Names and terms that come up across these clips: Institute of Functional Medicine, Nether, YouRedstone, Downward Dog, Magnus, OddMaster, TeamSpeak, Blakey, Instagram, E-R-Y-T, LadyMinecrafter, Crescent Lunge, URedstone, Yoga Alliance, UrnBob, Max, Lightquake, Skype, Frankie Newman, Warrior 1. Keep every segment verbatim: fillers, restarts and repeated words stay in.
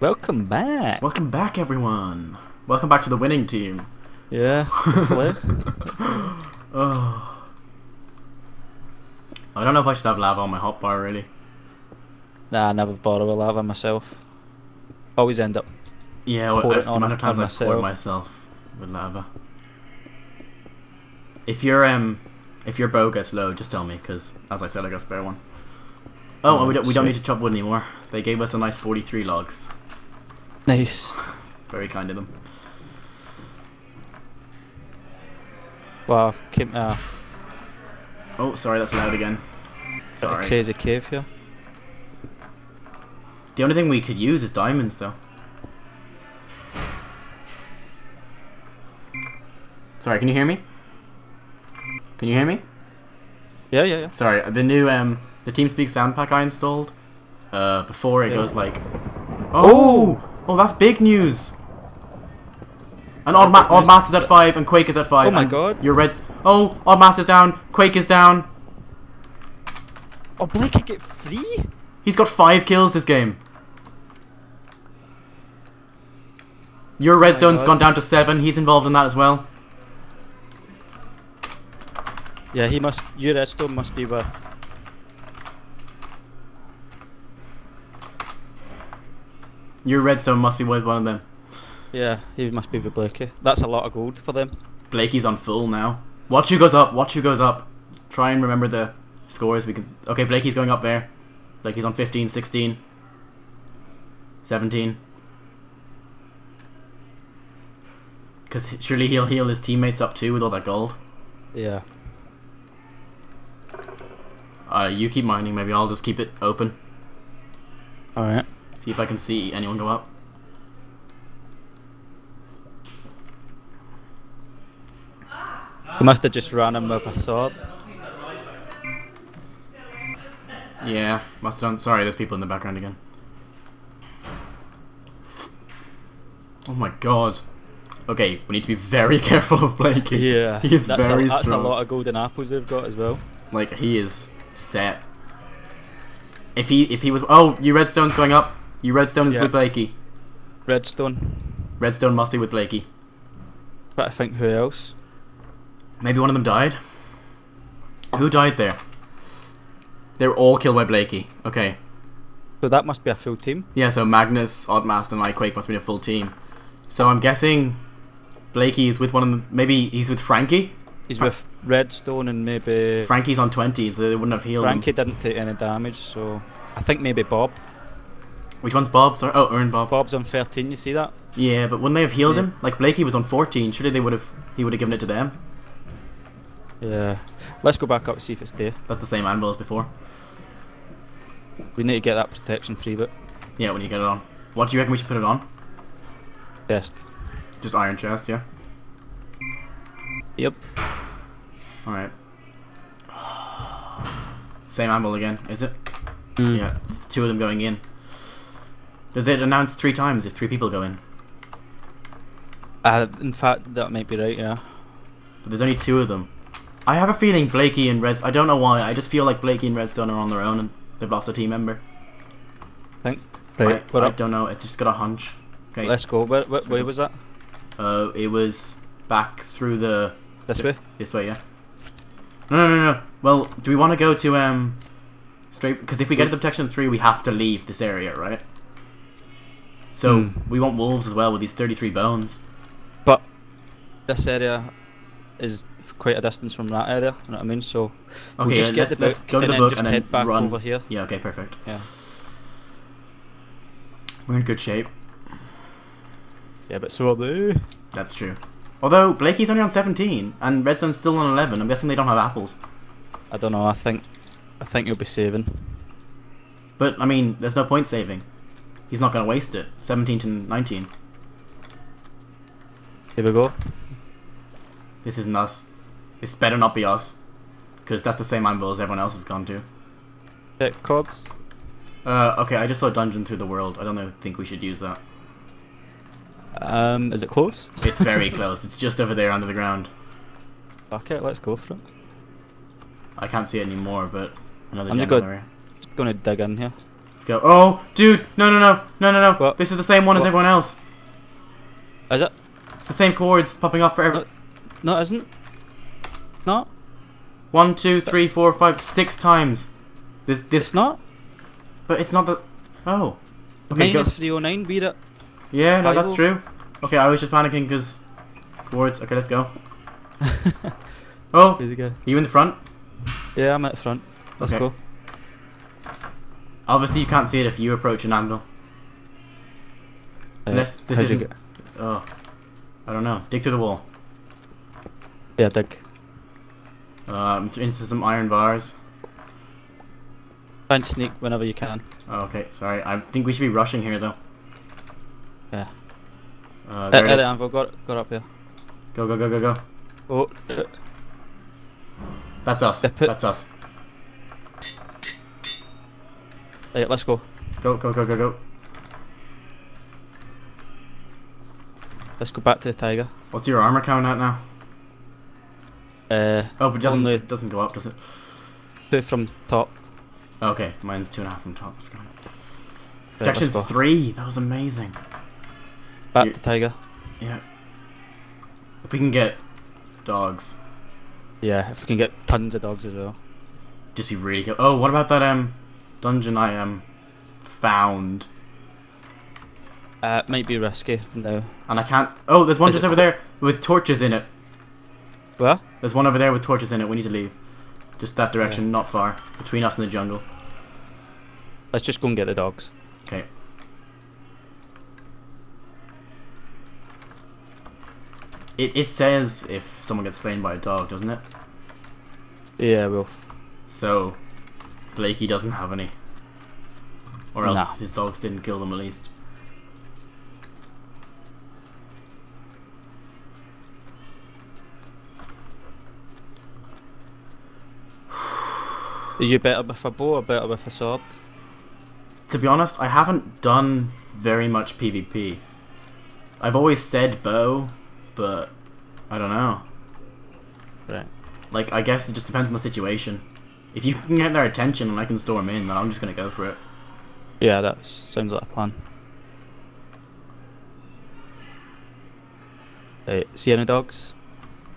Welcome back. Welcome back, everyone. Welcome back to the winning team. Yeah. Oh. I don't know if I should have lava on my hotbar, really. Nah, I never bother with lava myself. Always end up. Yeah, well, the amount of times I pour myself with lava. If your um, if your bow gets low, just tell me, because as I said, I got a spare one. Oh, oh we don't we don't need to chop wood anymore. They gave us a nice forty-three logs. Nice. Very kind of them. Wow, I've came, uh, oh, sorry, that's loud again. Sorry. A crazy cave here. The only thing we could use is diamonds, though. Sorry, can you hear me? Can you hear me? Yeah, yeah, yeah. Sorry, the new um, the TeamSpeak sound pack I installed. Uh, before it yeah. goes like, oh, oh, oh, that's big news. And odd ma OddMaster's at five, and Quake is at five. Oh my god! Your Redstone. Oh, OddMaster's down. Quake is down. Oh, Blakey get three? He's got five kills this game. Your Redstone's oh gone down to seven. He's involved in that as well. Yeah, he must. Your Redstone must be with. Your Redstone must be with one of them. Yeah, he must be with Blakey. That's a lot of gold for them. Blakey's on full now. Watch who goes up. Watch who goes up. Try and remember the scores. We can. Okay, Blakey's going up there. Blakey's on fifteen, sixteen, seventeen. Because surely he'll heal his teammates up too with all that gold. Yeah. Uh, you keep mining. Maybe I'll just keep it open. All right. See if I can see anyone go up. He must have just ran him with a sword. Yeah, must have done. Sorry, there's people in the background again. Oh my god. Okay, we need to be very careful of Blakey. Yeah, he is that's very a, that's strong. That's a lot of golden apples they've got as well. Like, he is set. If he if he was oh, your Redstone's going up. Your Redstone is yeah. with Blakey. Redstone. Redstone must be with Blakey. But I think who else? Maybe one of them died. Who died there? They were all killed by Blakey. Okay. So that must be a full team. Yeah, so Magnus, OddMaster, and Lightquake must be a full team. So I'm guessing Blakey is with one of them. Maybe he's with Frankie? He's Fra with Redstone and maybe... Frankie's on twenty, so they wouldn't have healed Frankie him. Didn't take any damage, so... I think maybe Bob. Which one's Bob? Sorry. Oh, UrnBob. Bob's on thirteen, you see that? Yeah, but wouldn't they have healed yeah. him? Like, Blakey was on fourteen. Surely they would have... he would have given it to them. Yeah. Let's go back up and see if it's there. That's the same anvil as before. We need to get that protection free bit. Yeah, when you get it on. What do you reckon we should put it on? Chest. Just iron chest, yeah? Yep. Alright. Same anvil again, is it? Mm. Yeah, it's two of them going in. Does it announce three times if three people go in? Uh, in fact, that might be right, yeah. But there's only two of them. I have a feeling Blakey and Redstone, I don't know why, I just feel like Blakey and Redstone are on their own and they've lost a team member. I think. Right, I, I don't know, it's just got a hunch. Okay. Let's go. Where, where, where was that? Uh, it was back through the... This the, way? This way, yeah. No, no, no, no. Well, do we want to go to... um, straight? Because if we get the protection three, we have to leave this area, right? So, mm. we want wolves as well with these thirty-three bones. But this area... is quite a distance from that area, you know what I mean? So we'll okay, just yeah, get the book go to and the then book just and then head back run. Over here. Yeah, okay, perfect. Yeah, we're in good shape. Yeah, but so are they. That's true. Although Blakey's only on seventeen and Redstone's still on eleven. I'm guessing they don't have apples. I don't know. I think, I think you'll be saving. But I mean, there's no point saving. He's not going to waste it. seventeen to nineteen. Here we go. This isn't us. This better not be us. Because that's the same anvil as everyone else has gone to. Hey, cords. Uh, okay, I just saw Dungeon Through the World. I don't know, think we should use that. Um, is it close? It's very close. It's just over there under the ground. Okay, let's go for it. I can't see it anymore, but another I'm just going to dig in here. Let's go. Oh, dude! No, no, no, no, no, no! What? This is the same one what? as everyone else. Is it? It's the same chords popping up for every. No, no it isn't. Not. One, two, three, four, five, six times. This, this. It's not. But it's not the. Oh. Okay, Minus three oh nine. Beat it. Yeah, no, that's true. Okay, I was just panicking because chords. Okay, let's go. Oh, are you in the front? Yeah, I'm at the front. Let's okay. go. Obviously, you can't see it if you approach an angle. Uh, Unless this is. Oh, I don't know. Dig through the wall. Yeah, dig. Um, into some iron bars. Try and sneak whenever you can. Oh, okay, sorry. I think we should be rushing here, though. Yeah. Uh, there uh, it is. Anvil. Got, got up here. Go, go, go, go, go. Oh. That's us. That's us. Right, let's go. Go, go, go, go, go. Let's go back to the tiger. What's your armor count at now? Uh, oh, but it doesn't, only doesn't go up, does it? Two from top. Okay, mine's two and a half from top. So. Projection yeah, three! That was amazing. Back You're, to tiger. Yeah. If we can get dogs. Yeah, if we can get tons of dogs as well. Just be really good. Oh, what about that um dungeon I um found? Uh, it might be risky no. And I can't. Oh, there's one Is just over there with torches in it. What? There's one over there with torches in it. We need to leave. Just that direction, yeah. Not far. Between us and the jungle. Let's just go and get the dogs. Okay. It, it says if someone gets slain by a dog, doesn't it? Yeah, Wolf. So, Blakey doesn't have any. Or else nah. his dogs didn't kill them at least. Are you better with a bow or better with a sword? To be honest, I haven't done very much PvP. I've always said bow. But I don't know. Right. Like I guess it just depends on the situation. If you can get their attention and I can storm in, then I'm just gonna go for it. Yeah, that sounds like a plan. Hey, see any dogs?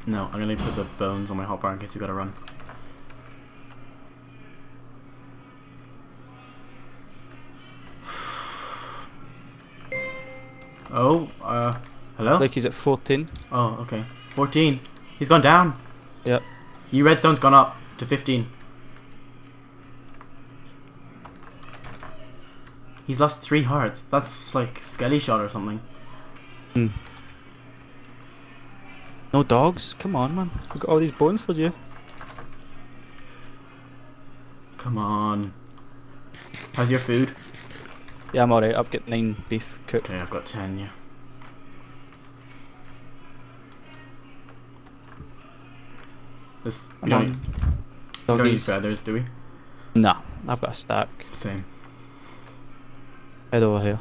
No, I'm gonna put the bones on my hotbar in case we gotta run. Oh, uh. Hello? Like he's at fourteen. Oh, okay. fourteen. He's gone down. Yep. URedstone's gone up to fifteen. He's lost three hearts. That's like Skelly shot or something. Hmm. No dogs? Come on, man. We've got all these bones for you. Come on. How's your food? Yeah, I'm alright. I've got nine beef cooked. Okay, I've got ten, yeah. This, we don't, need, we don't need feathers, do we? No, I've got a stack. Same. Head over here.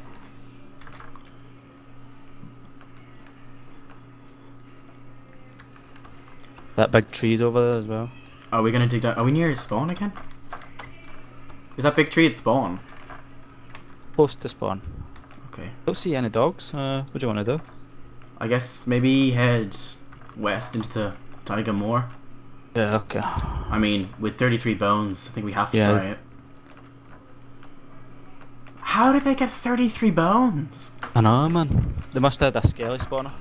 That big tree's over there as well. Are we gonna dig that? Are we near his spawn again? Is that big tree at spawn? Close to spawn. Okay. Don't see any dogs. Uh, what do you want to do? I guess maybe head west into the tiger moor. Yeah, okay. I mean, with thirty-three bones, I think we have to yeah. try it. How did they get thirty-three bones? I know, man. They must have had a skelly spawner.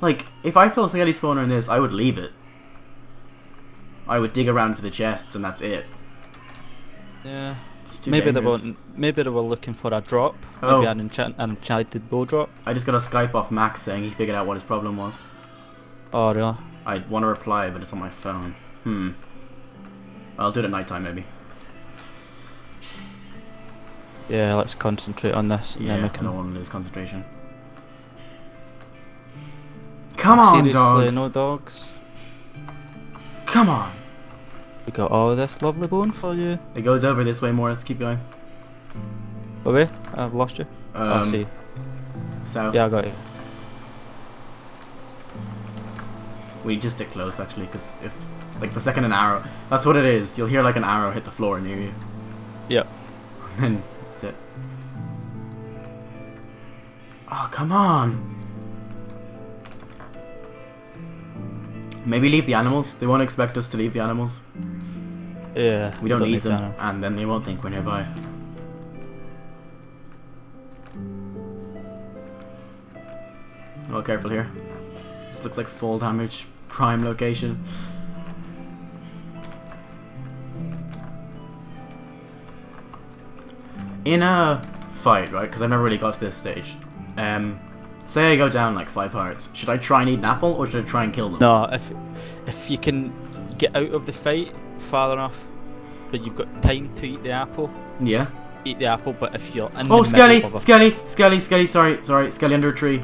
Like, if I saw a skelly spawner in this, I would leave it. I would dig around for the chests, and that's it. Yeah. Maybe they, weren't, maybe they were looking for a drop. Oh. Maybe an, enchant an enchanted bow drop. I just got a Skype off Max saying he figured out what his problem was. Oh, really? I want to reply, but it's on my phone. Hmm. I'll do it at night time, maybe. Yeah, let's concentrate on this. And yeah, then we can... I don't want to lose concentration. Come on, Seriously, dogs! no dogs. Come on! We got all this lovely bone for you. It goes over this way more, let's keep going. What way? I've lost you. Um, I see. South. Yeah, I got you. We just stick close actually, because if like the second an arrow, that's what it is. You'll hear like an arrow hit the floor near you. Yep. And that's it. Oh, come on! Maybe leave the animals. They won't expect us to leave the animals. Yeah. We don't, don't need them, them, and then they won't think we're nearby. Oh, careful here. This looks like fall damage. Prime location. In a fight, right? Because I've never really got to this stage. Um, say I go down like five hearts. Should I try and eat an apple, or should I try and kill them? No, if if you can get out of the fight far enough that you've got time to eat the apple. Yeah. Eat the apple, but if you're in oh, the Skelly, middle of a... Skelly, Skelly, Skelly, sorry, sorry, Skelly under a tree.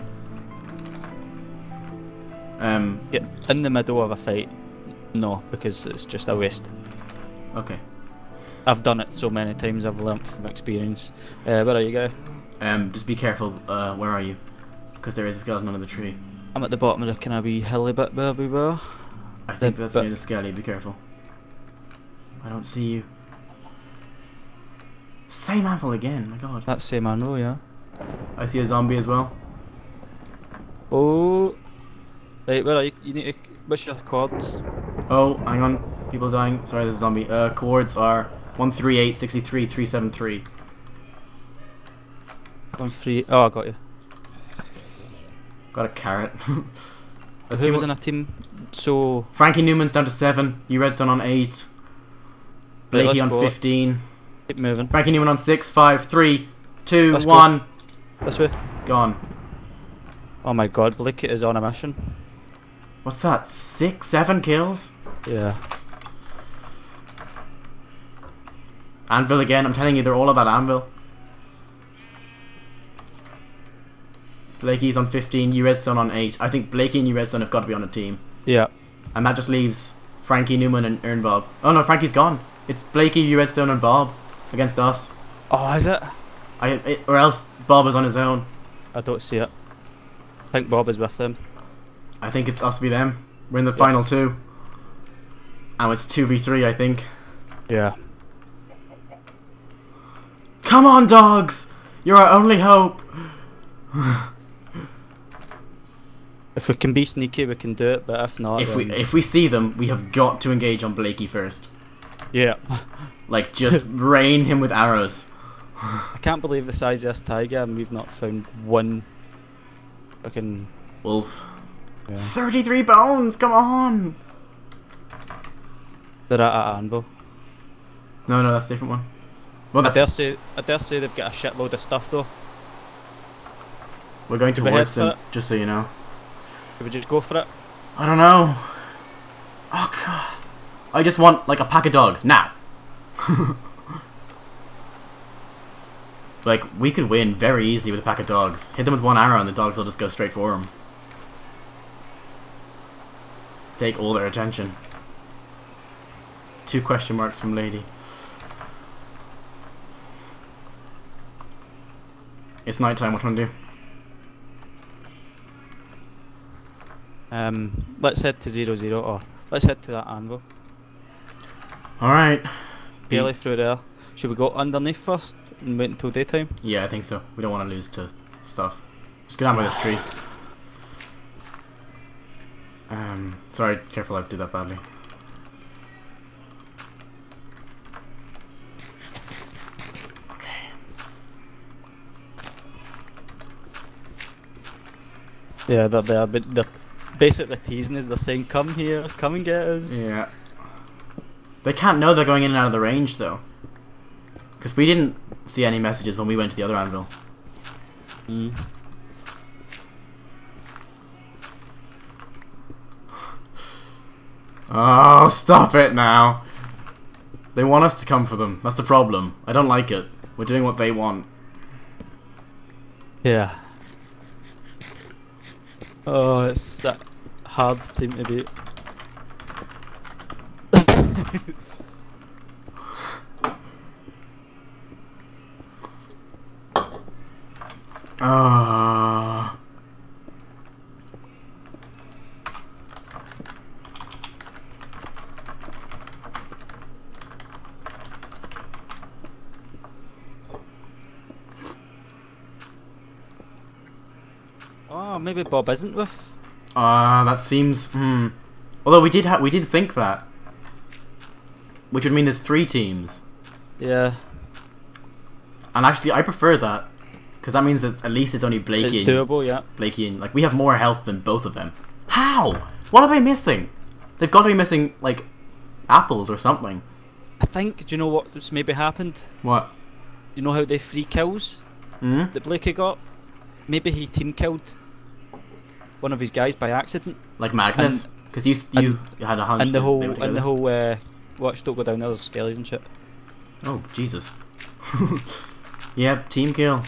Um. Get in the middle of a fight. No, because it's just a waste. Okay. I've done it so many times. I've learnt from experience. Uh, where are you going? Um, just be careful. Uh, where are you? Because there is a skeleton under the tree. I'm at the bottom of the kind of wee hilly bit where we were. I think the, that's near the skelly. Be careful. I don't see you. Same anvil again. My God. That same anvil, yeah. I see a zombie as well. Oh. Right, where are you? You need to. What's your cords? Oh, hang on. People dying. Sorry, there's a zombie. Uh, cords are. one three eight, six three, three seven three. one three. Oh, I got you. Got a carrot. a Who was in a team? So Frankie Newman's down to seven. URedstone on eight. Blakey right, on go. fifteen. Keep moving. Frankie Newman on six, five, three, two, let's one. Go. This way. Gone. Oh my God, Blakey is on a mission. What's that? Six, seven kills? Yeah. Anvil again, I'm telling you, they're all about anvil. Blakey's on fifteen, URedstone on eight. I think Blakey and URedstone have got to be on a team. Yeah. And that just leaves Frankie Newman and UrnBob. Oh no, Frankie's gone. It's Blakey, URedstone and Bob against us. Oh, is it? I, it or else Bob is on his own. I don't see it. I think Bob is with them. I think it's us v them. We're in the yeah. final two. And it's two v three, I think. Yeah. Come on, dogs! You're our only hope! If we can be sneaky, we can do it, but if not... If then... we if we see them, we have got to engage on Blakey first. Yeah. Like, just rain him with arrows. I can't believe the size of this tiger and we've not found one fucking... wolf. Yeah. thirty-three bones, come on! They're at an anvil. No, no, that's a different one. Well, I, dare say, I dare say they've got a shitload of stuff though. We're going to towards them, just so you know. Should we just go for it? I don't know. Oh God. I just want like a pack of dogs, now. Like, we could win very easily with a pack of dogs. Hit them with one arrow and the dogs will just go straight for them. Take all their attention. Two question marks from Lady. It's night time, what do you want to do? Um, let's head to zero zero or let's head to that anvil. Alright. Barely through there. Should we go underneath first and wait until daytime? Yeah, I think so. We don't want to lose to stuff. Just go down by this tree. Um sorry, careful, I do that badly. Yeah, they're there, but they're basically teasing us. They're saying, come here, come and get us. Yeah. They can't know they're going in and out of the range, though. Because we didn't see any messages when we went to the other anvil. Mm. Oh, stop it now. They want us to come for them. That's the problem. I don't like it. We're doing what they want. Yeah. Oh, it's a hard team to beat. Ah. maybe Bob isn't with. Ah, uh, that seems. Hmm. Although we did ha we did think that, which would mean there's three teams. Yeah. And actually, I prefer that, because that means that at least it's only Blakey. It's and, doable, yeah. Blakey and like we have more health than both of them. How? What are they missing? They've got to be missing like apples or something. I think. Do you know what's maybe happened? What? Do you know how they three kills mm? that Blakey got? Maybe he team killed one of his guys by accident. Like Magnus, because you you and, had a hunch. And the whole and the whole uh, watch don't go down. There's skellies and shit. Oh Jesus. Yeah, team kill.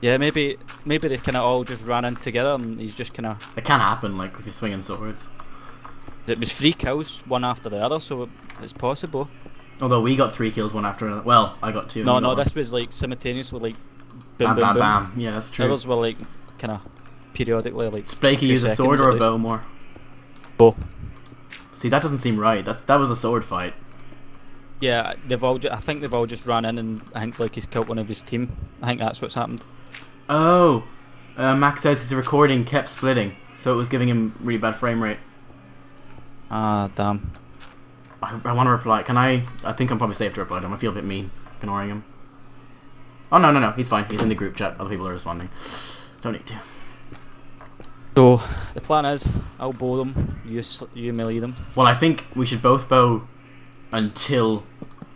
Yeah, maybe maybe they kind of all just ran in together and he's just kind of... It can happen, like, if you're swinging swords. It was three kills, one after the other, so it's possible. Although we got three kills, one after another. Well, I got two. No, no, this was, like, simultaneously, like, boom, bam, boom, bam, bam. Yeah, that's true. Others were, like, kind of periodically, like... Blakey used a sword or a bow more? Bow. See, that doesn't seem right. That's, that was a sword fight. Yeah, they've all. Ju I think they've all just ran in, and I think Blakey's killed one of his team. I think that's what's happened. Oh, uh, Max says his recording kept splitting, so it was giving him really bad frame rate. Ah, damn. I, I want to reply. Can I? I think I'm probably safe to reply to him. I feel a bit mean ignoring him. Oh no, no, no. He's fine. He's in the group chat. Other people are responding. Don't need to. So the plan is, I'll bow them. You you melee them. Well, I think we should both bow. Until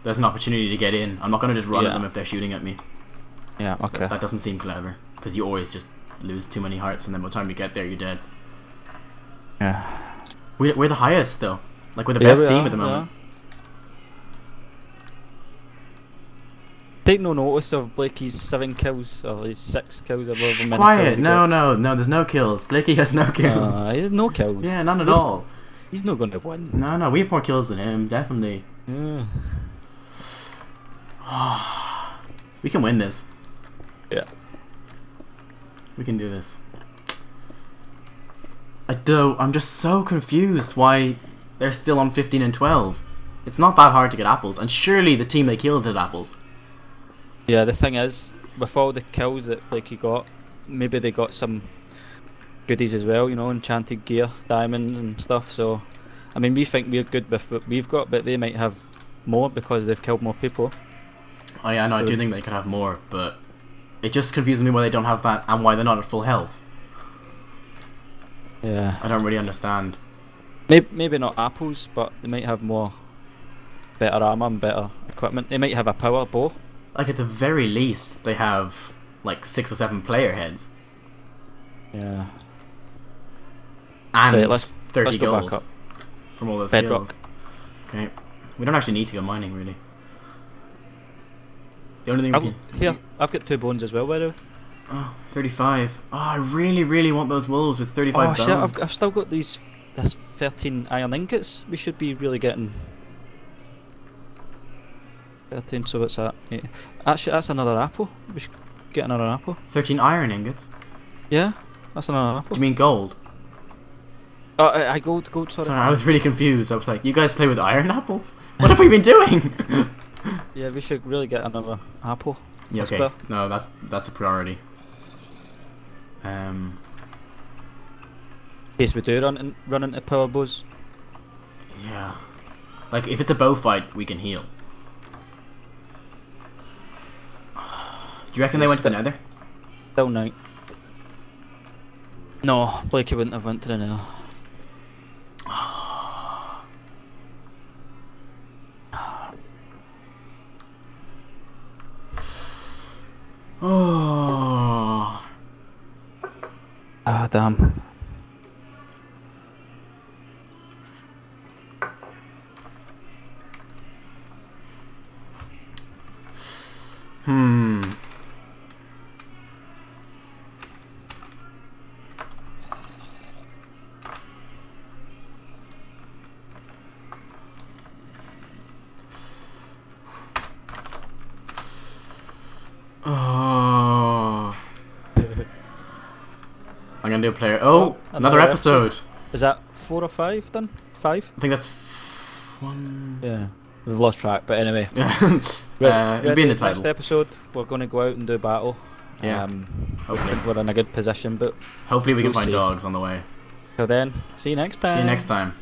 there's an opportunity to get in. I'm not going to just run yeah. at them if they're shooting at me. Yeah, okay. That, that doesn't seem clever, because you always just lose too many hearts, and then by the time you get there, you're dead. Yeah. We're, we're the highest, though. Like, we're the yeah, best we team are, at the moment. Yeah. Take no notice of Blakey's seven kills, or his six kills. I love him. Quiet, no, no, no, there's no kills. Blakey has no kills. Uh, he has no kills. Yeah, none at What's all. He's not going to win. No, no, we have more kills than him, definitely. Yeah. We can win this. Yeah. We can do this. I do, I'm just so confused why they're still on fifteen and twelve. It's not that hard to get apples, and surely the team they killed did apples. Yeah, the thing is, with all the kills that Blakey got, maybe they got some... goodies as well, you know, enchanted gear, diamonds and stuff. So, I mean, we think we're good with what we've got, but they might have more because they've killed more people. Oh yeah, no, so I do think they could have more, but it just confuses me why they don't have that and why they're not at full health. Yeah, I don't really understand. Maybe, maybe not apples, but they might have more, better armor and better equipment. They might have a power bow. Like at the very least, they have like six or seven player heads. Yeah. And right, let's, thirty let's go gold back up. From all those bedrock skills. Okay, we don't actually need to go mining really. The only thing I've, we can... here, I've got two bones as well. By the way. Oh, thirty-five. Oh, I really, really want those wolves with thirty-five. Oh bones. Shit! I've, I've still got these. That's thirteen iron ingots. We should be really getting thirteen. So what's that? Yeah. Actually, that's another apple. We should get another apple. Thirteen iron ingots. Yeah, that's another apple. Do you mean gold? Uh, I, I gold, gold, sorry. Sorry, I was really confused. I was like, you guys play with iron apples? What have we been doing? Yeah, we should really get another apple. Yeah, okay. Spell. No, that's that's a priority. Um, in case we do run, in, run into power bows. Yeah. Like, if it's a bow fight, we can heal. Do you reckon it's they went to the nether? Still night. No, Blakey wouldn't have went to the nether. Oh. Ah, damn. Hmm. New player. Oh, oh another, another episode. episode. Is that four or five then? Five? I think that's one. Yeah, we've lost track. But anyway, yeah. uh, it'll be in the title. Next episode, we're going to go out and do battle. Yeah. Um, hopefully we're in a good position, but hopefully we can find dogs on the way. So then, see you next time. See you next time.